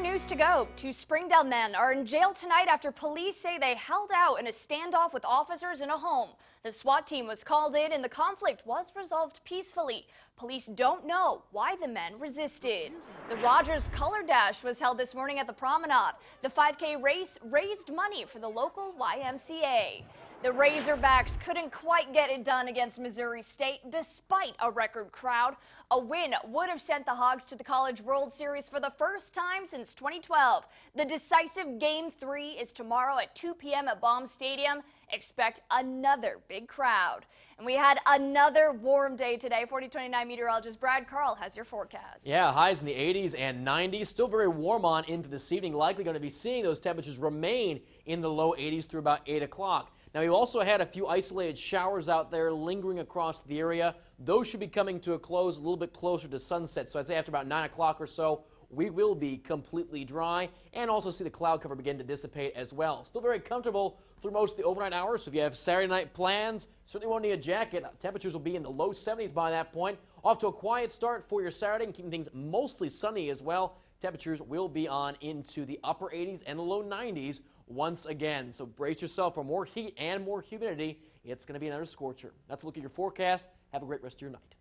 more news to go. Two Springdale men are in jail tonight after police say they held out in a standoff with officers in a home. The SWAT team was called in and the conflict was resolved peacefully. Police don't know why the men resisted. The Rogers Color Dash was held this morning at the Promenade. The 5K race raised money for the local YMCA. The Razorbacks couldn't quite get it done against Missouri State despite a record crowd. A win would have sent the Hogs to the College World Series for the first time since 2012. The decisive Game 3 is tomorrow at 2 p.m. at Baum Stadium. Expect another big crowd. And we had another warm day today. 4029 meteorologist Brad Carl has your forecast. Yeah, highs in the 80s and 90s. Still very warm on into this evening. Likely going to be seeing those temperatures remain in the low 80s through about 8 o'clock. Now, you also had a few isolated showers out there lingering across the area. Those should be coming to a close a little bit closer to sunset. So I'd say after about 9 o'clock or so, we will be completely dry and also see the cloud cover begin to dissipate as well. Still very comfortable through most of the overnight hours. So if you have Saturday night plans, certainly won't need a jacket. Temperatures will be in the low 70s by that point. Off to a quiet start for your Saturday and keeping things mostly sunny as well. Temperatures will be on into the upper 80s and low 90s once again. So brace yourself for more heat and more humidity. It's going to be another scorcher. That's a look at your forecast. Have a great rest of your night.